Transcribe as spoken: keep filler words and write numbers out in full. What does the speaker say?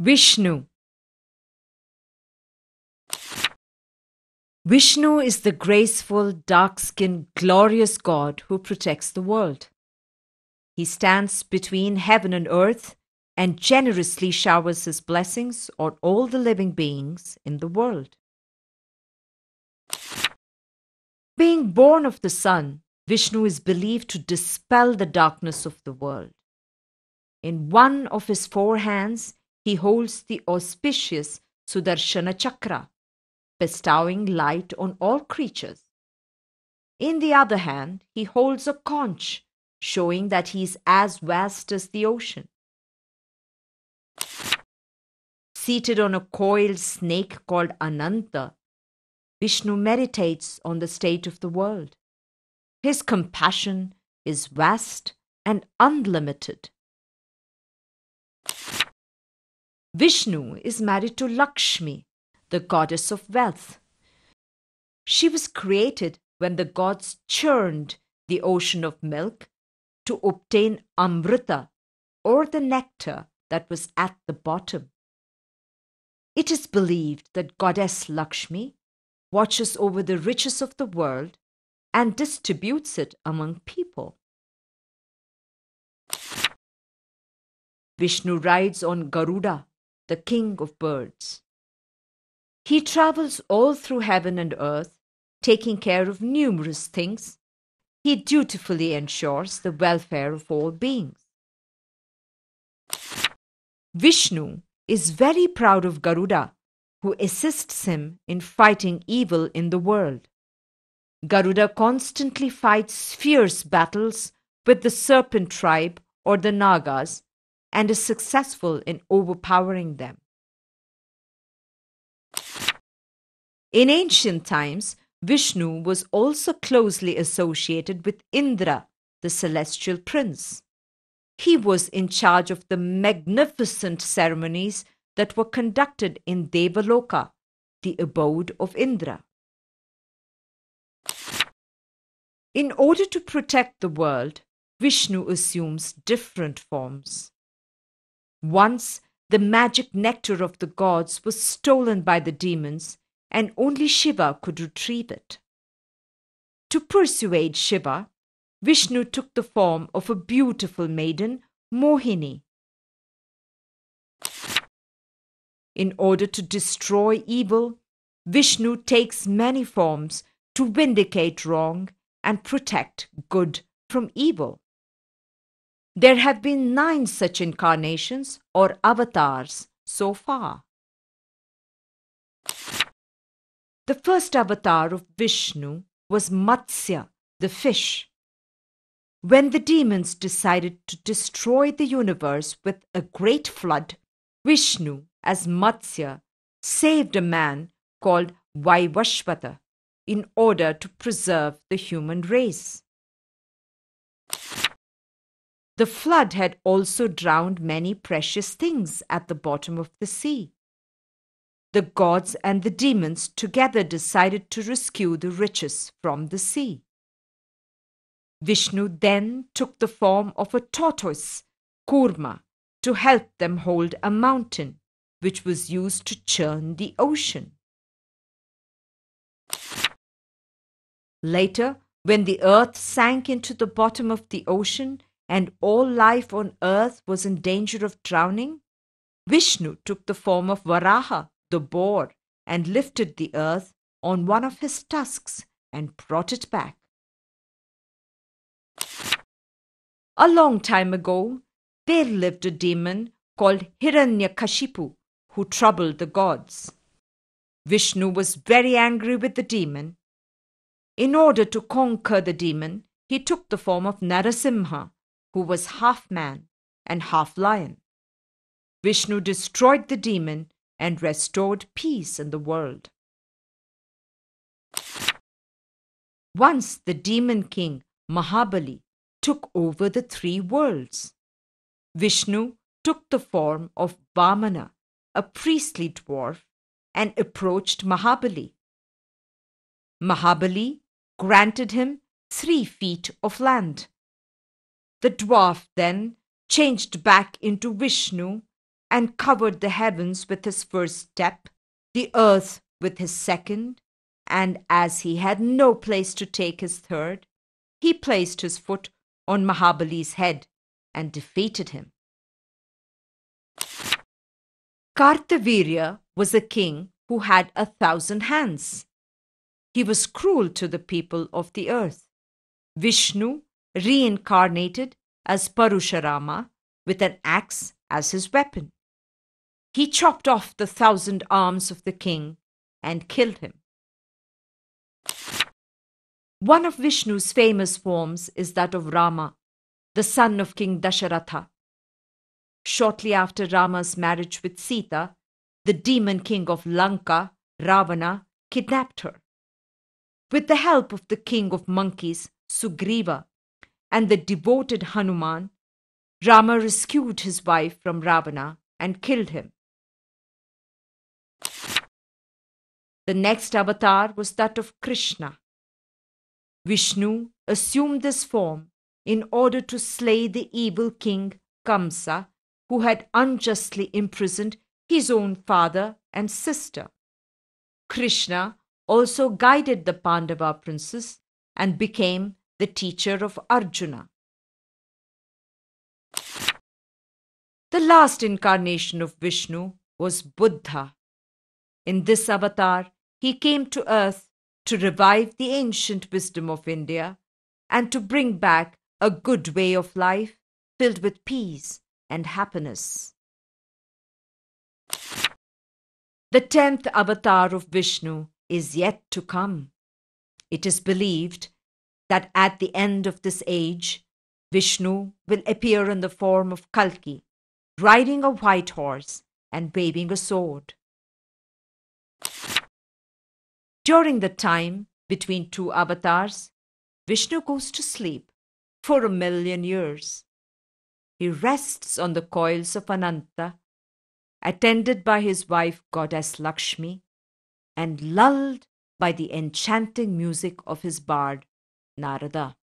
Vishnu. Vishnu is the graceful, dark-skinned, glorious God who protects the world. He stands between heaven and earth and generously showers his blessings on all the living beings in the world. Being born of the sun, Vishnu is believed to dispel the darkness of the world. In one of his four hands, he holds the auspicious Sudarshana Chakra, bestowing light on all creatures. In the other hand, he holds a conch, showing that he is as vast as the ocean. Seated on a coiled snake called Ananta, Vishnu meditates on the state of the world. His compassion is vast and unlimited. Vishnu is married to Lakshmi, the goddess of wealth. She was created when the gods churned the ocean of milk to obtain Amrita, or the nectar that was at the bottom. It is believed that goddess Lakshmi watches over the riches of the world and distributes it among people. Vishnu rides on Garuda, the king of birds. He travels all through heaven and earth, taking care of numerous things. He dutifully ensures the welfare of all beings. Vishnu is very proud of Garuda, who assists him in fighting evil in the world. Garuda constantly fights fierce battles with the serpent tribe or the Nagas and is successful in overpowering them. In ancient times, Vishnu was also closely associated with Indra, the celestial prince. He was in charge of the magnificent ceremonies that were conducted in Devaloka, the abode of Indra. In order to protect the world, Vishnu assumes different forms. Once, the magic nectar of the gods was stolen by the demons, and only Shiva could retrieve it. To persuade Shiva, Vishnu took the form of a beautiful maiden, Mohini. In order to destroy evil, Vishnu takes many forms to vindicate wrong and protect good from evil. There have been nine such incarnations or avatars so far. The first avatar of Vishnu was Matsya, the fish. When the demons decided to destroy the universe with a great flood, Vishnu, as Matsya, saved a man called Vaivashvata in order to preserve the human race. The flood had also drowned many precious things at the bottom of the sea. The gods and the demons together decided to rescue the riches from the sea. Vishnu then took the form of a tortoise, Kurma, to help them hold a mountain, which was used to churn the ocean. Later, when the earth sank into the bottom of the ocean and all life on earth was in danger of drowning, Vishnu took the form of Varaha, the boar, and lifted the earth on one of his tusks and brought it back. A long time ago, there lived a demon called Hiranyakashipu, who troubled the gods. Vishnu was very angry with the demon. In order to conquer the demon, he took the form of Narasimha, who was half man and half lion. Vishnu destroyed the demon and restored peace in the world. Once the demon king Mahabali took over the three worlds. Vishnu took the form of Vamana, a priestly dwarf, and approached Mahabali. Mahabali granted him three feet of land. The dwarf then changed back into Vishnu and covered the heavens with his first step, the earth with his second, and as he had no place to take his third, he placed his foot on Mahabali's head and defeated him. Kartavirya was a king who had a thousand hands. He was cruel to the people of the earth. Vishnu reincarnated as Parashurama with an axe as his weapon. He chopped off the thousand arms of the king and killed him. One of Vishnu's famous forms is that of Rama, the son of King Dasharatha. Shortly after Rama's marriage with Sita, the demon king of Lanka, Ravana, kidnapped her. With the help of the king of monkeys, Sugriva, and the devoted Hanuman, Rama rescued his wife from Ravana and killed him. The next avatar was that of Krishna. Vishnu assumed this form in order to slay the evil king Kamsa, who had unjustly imprisoned his own father and sister. Krishna also guided the Pandava princes and became the teacher of Arjuna. The last incarnation of Vishnu was Buddha. In this avatar, he came to earth to revive the ancient wisdom of India and to bring back a good way of life filled with peace and happiness. The tenth avatar of Vishnu is yet to come. It is believed that at the end of this age, Vishnu will appear in the form of Kalki, riding a white horse and waving a sword. During the time between two avatars, Vishnu goes to sleep for a million years. He rests on the coils of Ananta, attended by his wife goddess Lakshmi, and lulled by the enchanting music of his bard, Narada.